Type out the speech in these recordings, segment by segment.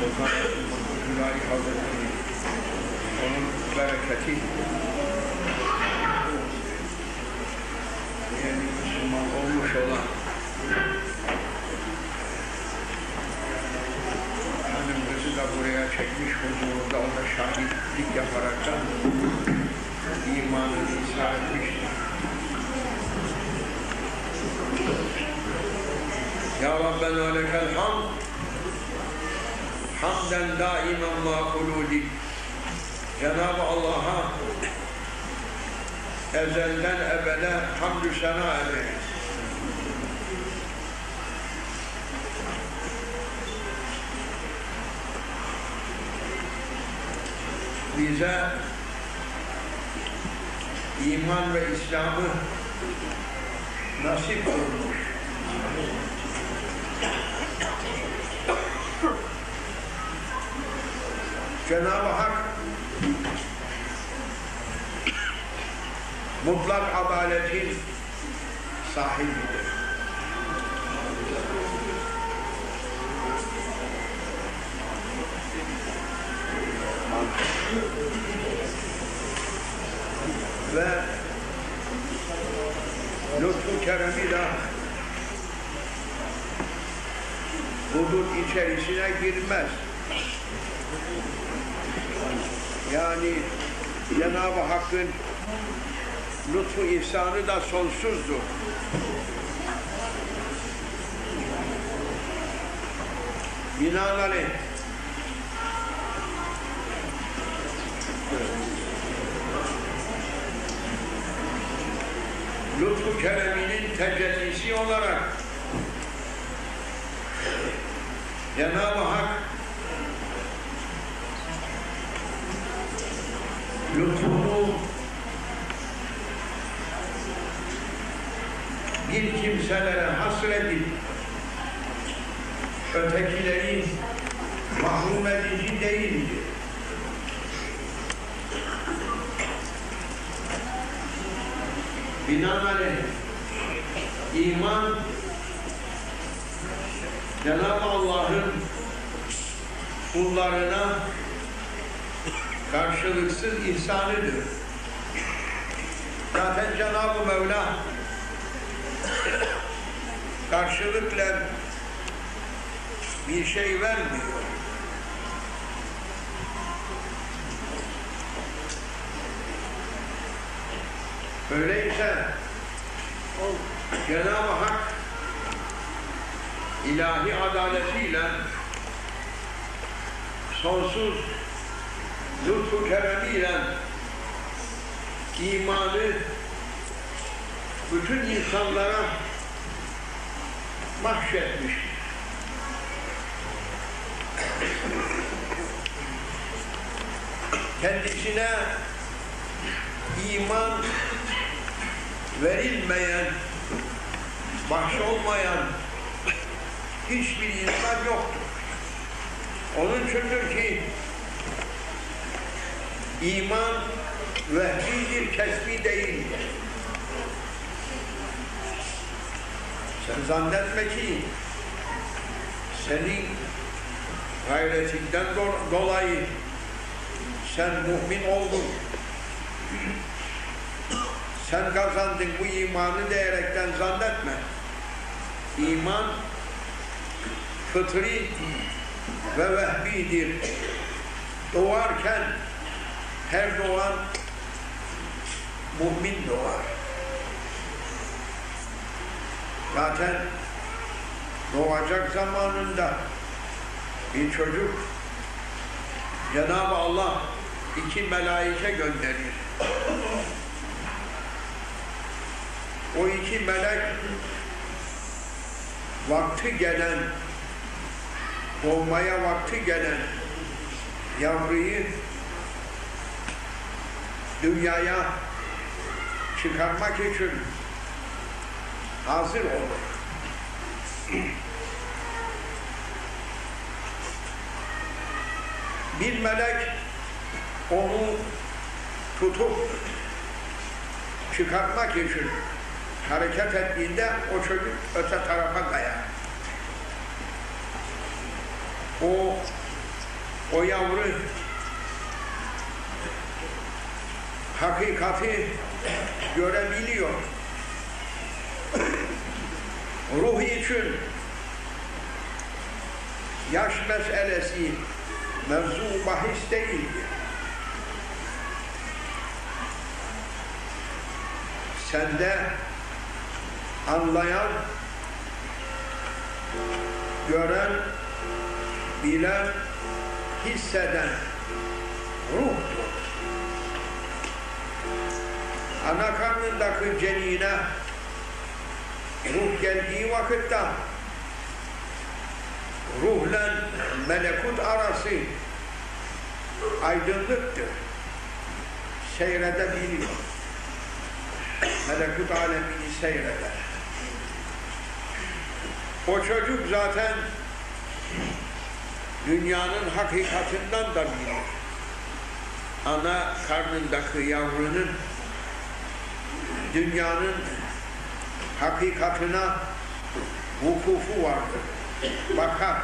Sultan Hüdayi Hazretleri, onun bereketi yani Müslüman olmuş olan hanımızı da buraya çekmiş, huzurunda ona şahitlik yaparak da imanını izah etmiştir. Ya Rabbena lekel hamd, hamden daimen ma huludi. Cenab-ı Allah'a ezelden ebede hamdü sena ederiz. Bize iman ve İslam'ı nasip olmuş. Cenab-ı Hak mutlak adaletin sahibidir. Ve lütfu keremiyle hudut içerisine girmez. Yani Cenab-ı Hakk'ın lütfu ihsanı da sonsuzdur. Binaenaleyh lütfu kereminin tecellisi olarak Cenab-ı Hak lütfunu bir kimselere hasredip ötekilerin mahrum edici değildir. Binaenaleyh iman Cenab-ı Allah'ın kullarına karşılıksız ihsanıdır. Zaten Cenab-ı Mevla karşılıkla bir şey vermiyor. Öyleyse Cenab-ı Hak ilahi adaletiyle sonsuz lütfu keremiyle imanı bütün insanlara bahşetmiş. Kendisine iman verilmeyen, bahşolmayan hiçbir insan yoktur. Onun içindir ki iman vehbidir, kesbi değildir. Sen zannetme ki senin gayretinden dolayı sen mümin oldun, sen kazandın bu imanı diyerekten zannetme. İman fıtri ve vehbidir. Doğarken her doğan mümin doğar. Zaten doğacak zamanında bir çocuk Cenab-ı Allah iki melaike gönderir. O iki melek vakti gelen, doğmaya vakti gelen yavruyu dünyaya çıkarmak için hazır olur. Bir melek onu tutup çıkartmak için hareket ettiğinde o çocuk öte tarafa kayar. O o yavru hakikati görebiliyor. Ruh için yaş meselesi mevzu bahis değildir. Sende anlayan, gören, bilen, hisseden ruhtur. Ana karnındaki cenine ruh geldiği vakitte ruhla melekut arası aydınlıktır. Seyredebiliyor. Melekut alemini seyreder. O çocuk zaten dünyanın hakikatinden da bilir. Ana karnındaki yavrunun dünyanın hakikatına vukufu vardır. Bakar.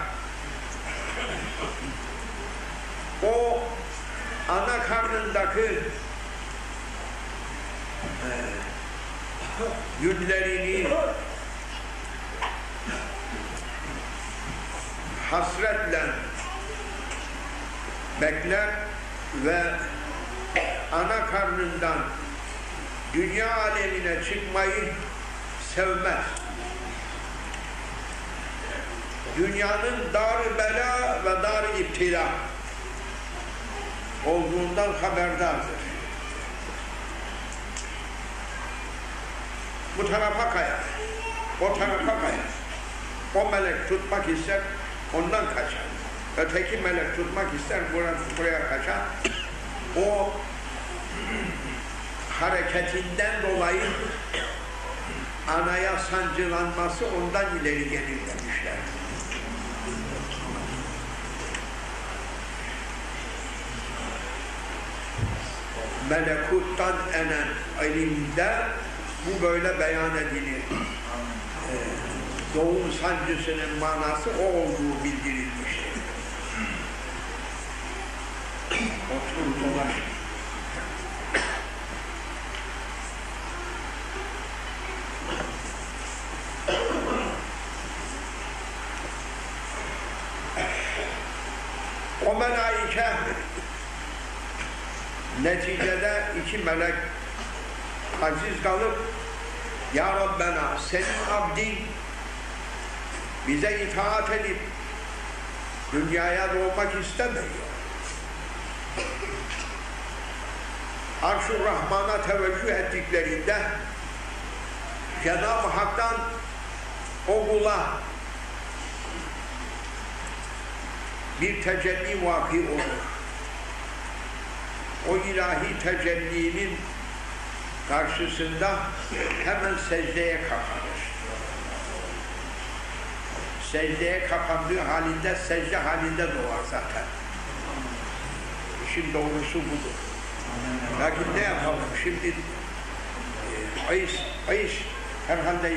O ana karnındaki günlerini hasretle bekler ve ana karnından dünya alemine çıkmayı sevmez. Dünyanın dar-ı bela ve dar-ı iptila olduğundan haberdardır. Bu tarafa kayar, o tarafa kayar. O melek tutmak ister, ondan kaçar. Öteki melek tutmak ister, buraya kaçar. O hareketinden dolayı anaya sancılanması ondan ileri gelir demişler. Melekuttan enen ilimde bu böyle beyan edilir. Doğum sancısının manası o olduğu bildirilmiştir. Otur dolaş. O melaike neticede iki melek aciz kalıp ya Rabbena senin abdin bize itaat edip dünyaya doğmak istemiyor. Arş-ı Rahman'a teveccüh ettiklerinde Cenab-ı Hak'tan o kula bir tecelli vaki olur. O ilahi tecellinin karşısında hemen secdeye kapanır. Secdeye kapandığı halinde, secde halinde doğar zaten. İşin doğrusu budur. Lakin ne yapalım? Şimdi Ayş herhalde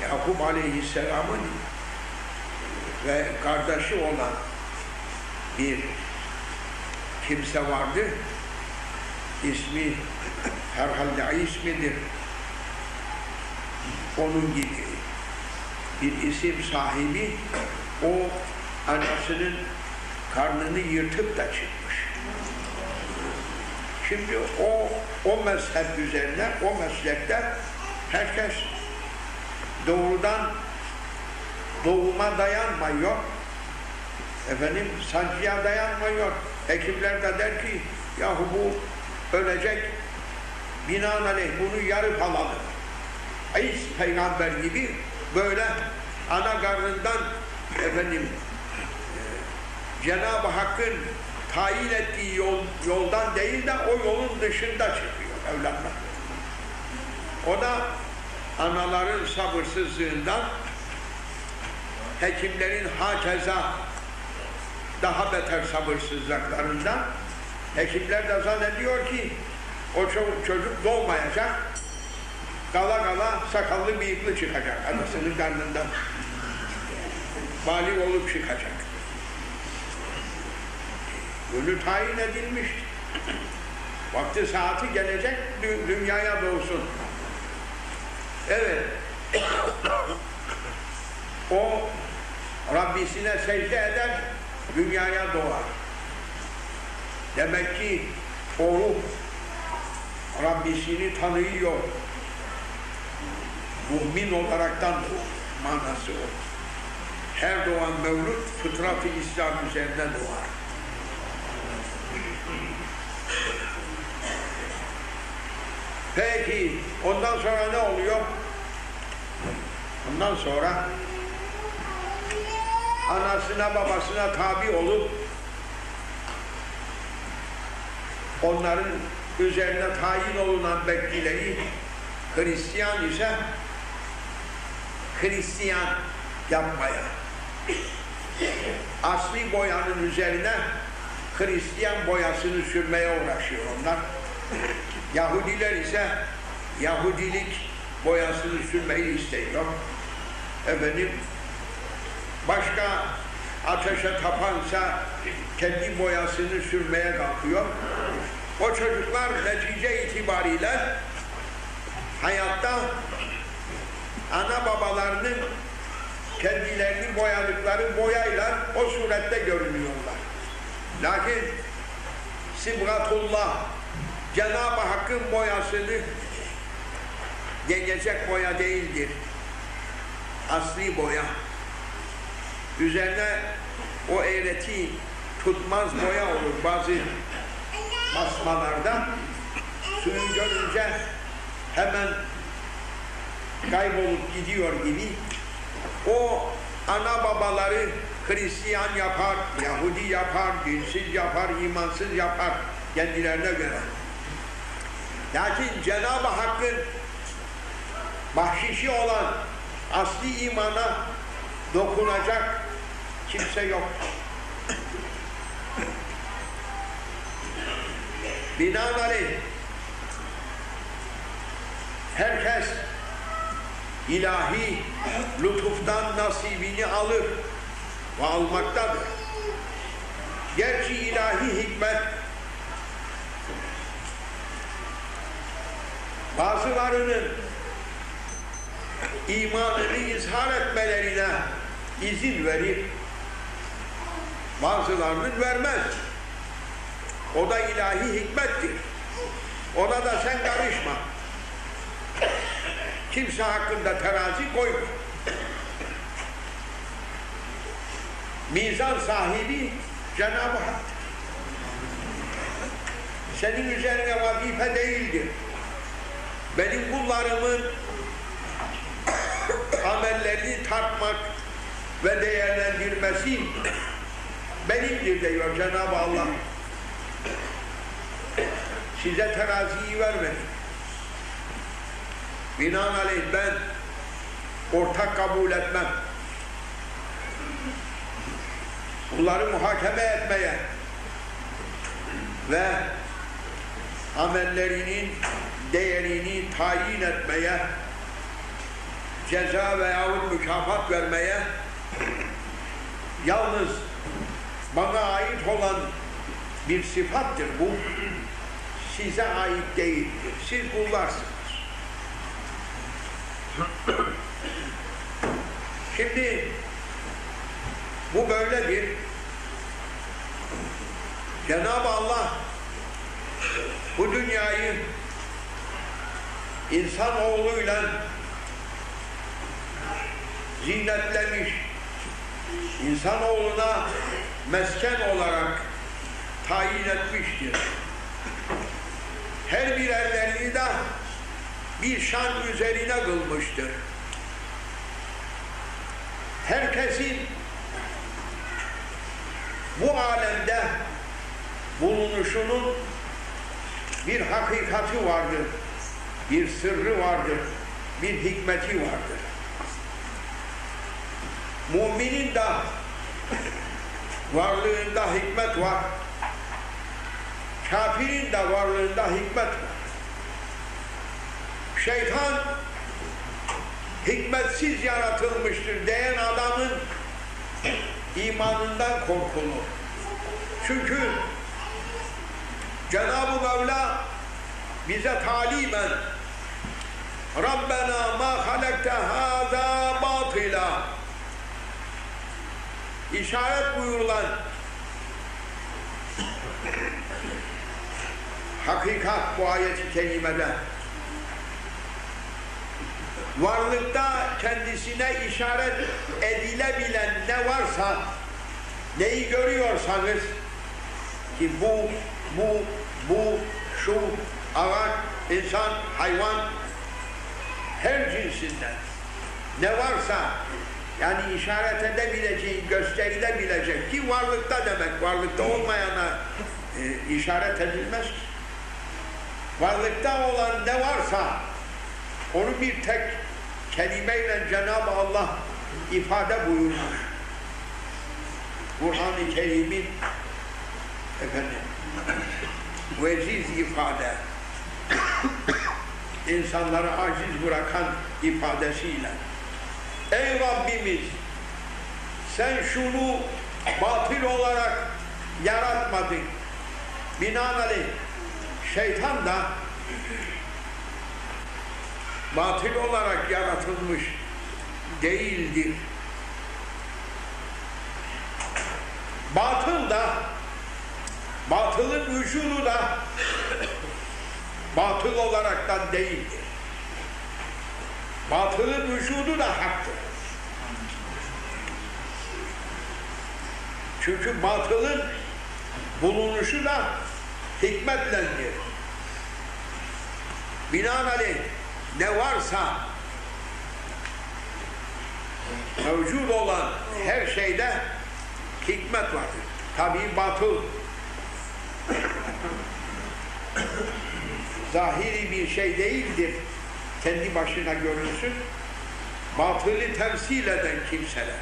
Yakup Aleyhisselam'ın ve kardeşi olan bir kimse vardı. İsmi herhalde ismidir. Onun gibi bir isim sahibi o anasının karnını yırtıp da çıkmış. Şimdi o mezhep üzerine, o meslekte herkes doğrudan doğuma dayanmıyor. Efendim sancıya dayanmıyor. Hekimler de der ki yahu bu ölecek, binaenaleyh bunu yarıp alalım. İsa peygamber gibi böyle ana karnından efendim Cenab-ı Hakk'ın tayin ettiği yoldan değil de o yolun dışında çıkıyor evlatlar. O da anaların sabırsızlığından, hekimlerin hakeza daha beter sabırsızlıklarından, hekimler de zannediyor ki o çocuk doğmayacak, kala sakallı bıyıklı çıkacak anasının karnından. malik olup çıkacak. Günü tayin edilmiştir. Vakti saati gelecek, dünyaya doğsun. Evet. O Rabbisine secde eder, dünyaya doğar. Demek ki o ruh Rabbisini tanıyor. Mümin olaraktandır manası o. Her doğan mevlud fıtrat-ı İslam üzerinde doğar. Peki ondan sonra ne oluyor? Ondan sonra anasına babasına tabi olup onların üzerine tayin olunan bekçileri, Hristiyan ise Hristiyan yapmaya, asli boyanın üzerine Hristiyan boyasını sürmeye uğraşıyor onlar. Yahudiler ise Yahudilik boyasını sürmeyi istiyor. Efendim, başka ateşe tapansa kendi boyasını sürmeye kalkıyor. O çocuklar netice itibariyle hayatta ana babalarının kendilerini boyadıkları boyayla o surette görünüyorlar. Lakin Sibgatullah, Cenab-ı Hakk'ın boyasını yenecek boya değildir. Asli boya. Üzerine o eğreti tutmaz boya olur bazı basmalarda. Suyu görünce hemen kaybolup gidiyor gibi. O ana babaları Hristiyan yapar, Yahudi yapar, dinsiz yapar, imansız yapar kendilerine göre. Lakin Cenab-ı Hakk'ın bahşişi olan asli imana dokunacak kimse yok. Binaenaleyh herkes ilahi lütuftan nasibini alır ve almaktadır. Gerçi ilahi hikmet bazılarının imanını izhar etmelerine izin verir, bazılarının vermez. O da ilahi hikmettir. Ona da sen karışma. Kimse hakkında terazi koyma. Mizan sahibi Cenab-ı Hak. Senin üzerine vazife değildir. Benim kullarımın amellerini tartmak ve değerlendirmesi benimdir diyor Cenab-ı Allah. Size teraziyi vermedim. Binaenaleyh ben ortak kabul etmem. Bunları muhakeme etmeye ve amellerinin değerini tayin etmeye, ceza veyahut mükafat vermeye, yalnız bana ait olan bir sıfattır bu, size ait değildir, siz kullarsınız. Şimdi bu böyledir. Cenab-ı Allah bu dünyayı insanoğluyla zinetlemiş, insanoğluna mesken olarak tayin etmiştir. Her bir ellerini de bir şan üzerine kılmıştır. Herkesin bu alemde bulunuşunun bir hakikati vardır, bir sırrı vardır, bir hikmeti vardır. Müminin de varlığında hikmet var, kafirin de varlığında hikmet var. Şeytan hikmetsiz yaratılmıştır diyen adamın imanından korkulur. Çünkü Cenab-ı Mevla bize talimen Rabbena ma halekte hâzâ batila işaret buyurulan hakikat bu ayet-i kerimede varlıkta kendisine işaret edilebilen ne varsa, neyi görüyorsanız ki bu, şu, ağaç, insan, hayvan her cinsinden ne varsa yani işaret edebileceği, gösterilebilecek ki varlıkta demek, varlıkta olmayana işaret edilmez. Varlıkta olan ne varsa onu bir tek kelimeyle Cenab-ı Allah ifade buyurmuş. Kur'an-ı Kerim'in efendim veciz ifade, insanları aciz bırakan ifadesiyle. Ey Rabbimiz, sen şunu batıl olarak yaratmadın. Binaenaleyh şeytan da batıl olarak yaratılmış değildir. Batıl da, batılın vücudu da batıl olaraktan değildir. Batılın vücudu da haktır. Çünkü batılın bulunuşu da hikmetlendir. Binaenaleyh ne varsa mevcut olan her şeyde hikmet vardır. Tabi batıl zahiri bir şey değildir. Kendi başına görünsün. Batılı temsil eden kimseler.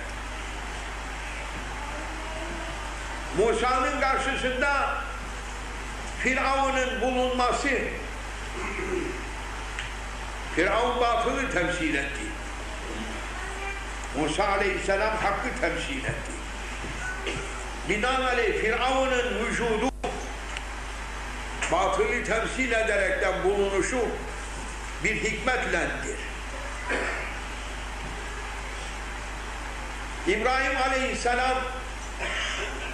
Musa'nın karşısında Firavun'un bulunması, Firavun batılı temsil etti. Musa aleyhisselam hakkı temsil etti. Binaenaleyh Firavun'un vücudu batılı temsil ederekten bulunuşu bir hikmetlendir. İbrahim aleyhisselam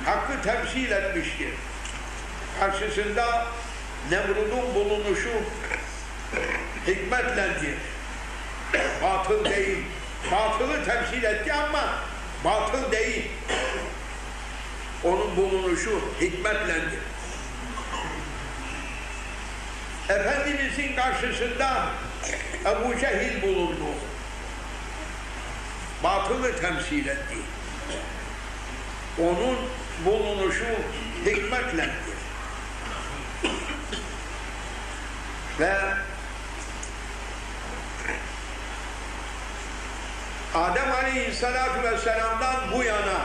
hakkı temsil etmiştir. Karşısında Nemrud'un bulunuşu hikmetlendir. Batıl değil. Batılı temsil etti ama batıl değil. Onun bulunuşu hikmetlendir. Efendimizin karşısında Ebu Cehil bulundu. Batılı temsil etti. Onun bulunuşu hikmetlendir. Ve Adem Aleyhisselatü Vesselam'dan bu yana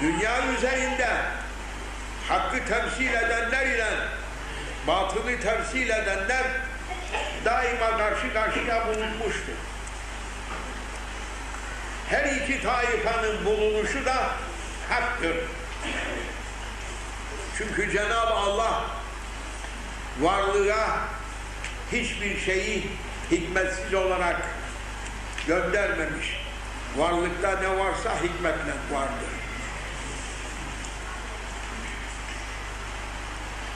dünya üzerinde hakkı temsil edenler ile batılı temsil edenler daima karşı karşıya bulunmuştur. Her iki taifanın bulunuşu da haktır. Çünkü Cenab-ı Allah varlığa hiçbir şeyi hikmetsiz olarak göndermemiş. Varlıkta ne varsa hikmetle vardır.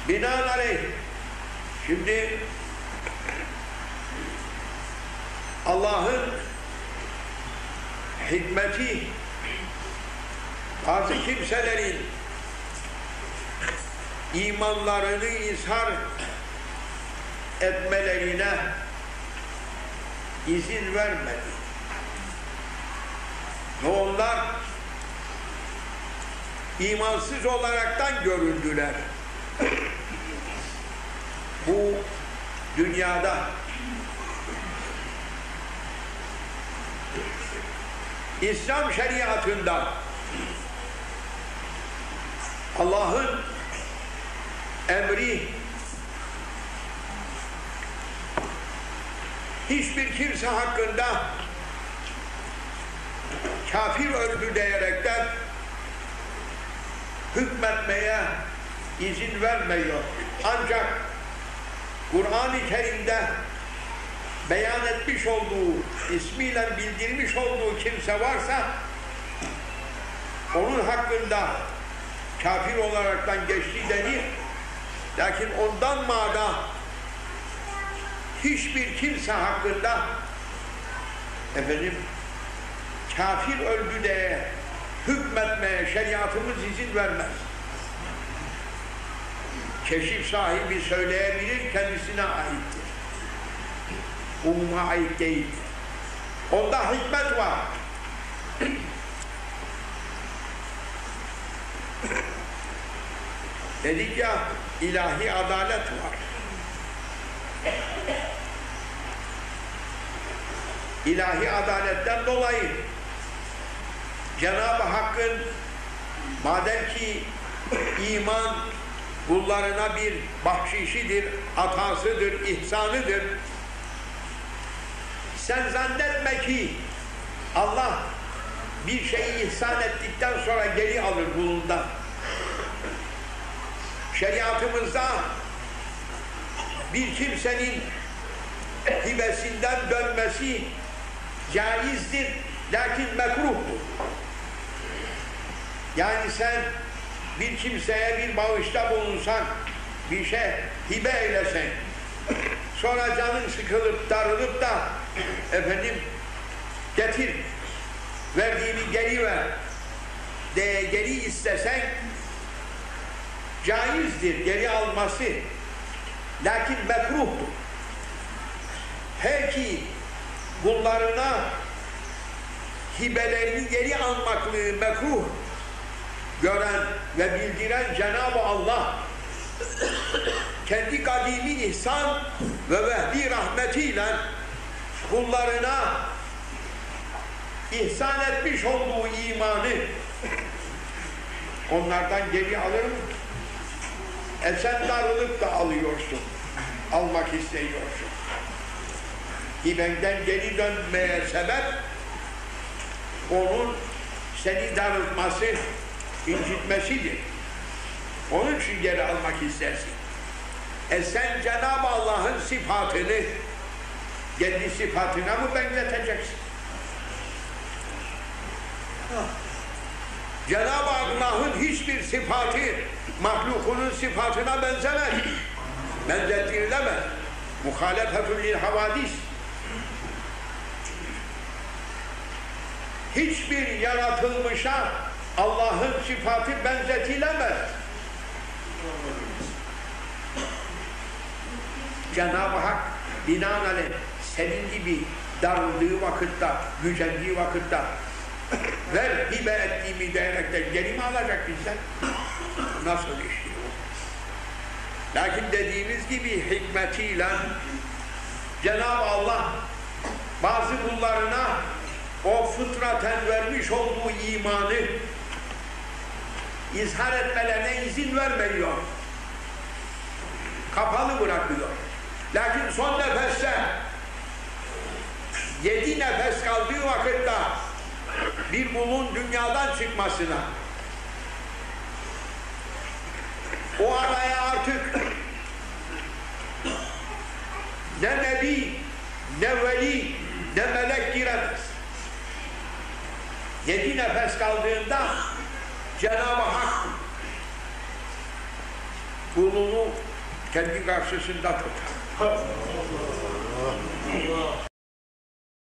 Binaenaleyh şimdi Allah'ın hikmeti bazı kimselerin imanlarını izhar etmelerine izin vermedi. Ve onlar imansız olaraktan görüldüler. Bu dünyada İslam şeriatında Allah'ın emri hiçbir kimse hakkında kafir örgüleyerekten hükmetmeye izin vermiyor. Ancak Kur'an-ı Kerim'de beyan etmiş olduğu, ismiyle bildirmiş olduğu kimse varsa onun hakkında kafir olaraktan geçti denir. Lakin ondan mada hiçbir kimse hakkında efendim kafir öldü diye hükmetmeye şeriatımız izin vermez. Keşif sahibi söyleyebilir, kendisine aittir. Umuma ait değildir. Onda hikmet var. Dedik ya, ilahi adalet var. İlahi adaletten dolayı Cenab-ı Hakk'ın madem ki iman kullarına bir bahşişidir, atasıdır, ihsanıdır. Sen zannetme ki Allah bir şeyi ihsan ettikten sonra geri alır kulundan. Şeriatımızda bir kimsenin hibesinden dönmesi caizdir, lakin mekruhtur. Yani sen bir kimseye bir bağışta bulunsan, bir şey hibe eylesen, sonra canın sıkılıp darılıp da efendim getir, verdiğini geri ver de geri istesen caizdir geri alması, lakin mekruhtur. Peki kullarına hibelerini geri almaklığı mekruh gören ve bildiren Cenab-ı Allah kendi kadimi ihsan ve vehbi rahmetiyle kullarına ihsan etmiş olduğu imanı onlardan geri alır mı? Sen darılıp da alıyorsun, almak istiyorsun. Hibenden geri dönmeye sebep onun seni darıltması, incitmesidir. Onun için geri almak istersin. Sen Cenab-ı Allah'ın sıfatını kendi sıfatına mı benzeteceksin? Cenab-ı Allah'ın hiçbir sıfatı mahlukunun sıfatına benzemez. Benzetilemez. Muhalefetül havadis. Hiçbir yaratılmışa Allah'ın sıfatı benzetilemez. Cenab-ı Hak binaenaleyh senin gibi darıldığı vakitte, gücendiği vakitte ver hibe ettiğimi diyerekten geri mi alacak bizden? Nasıl işliyor? Lakin dediğimiz gibi hikmetiyle Cenab-ı Allah bazı kullarına o fıtraten vermiş olduğu imanı izhar etmelerine izin vermiyor. Kapalı bırakıyor. Lakin son nefeste 7 nefes kaldığı vakitte bir kulun dünyadan çıkmasına o araya artık ne nebi, ne veli, ne melek giremez. 7 nefes kaldığında Cenab-ı Hak kulunu kendi karşısında tutar.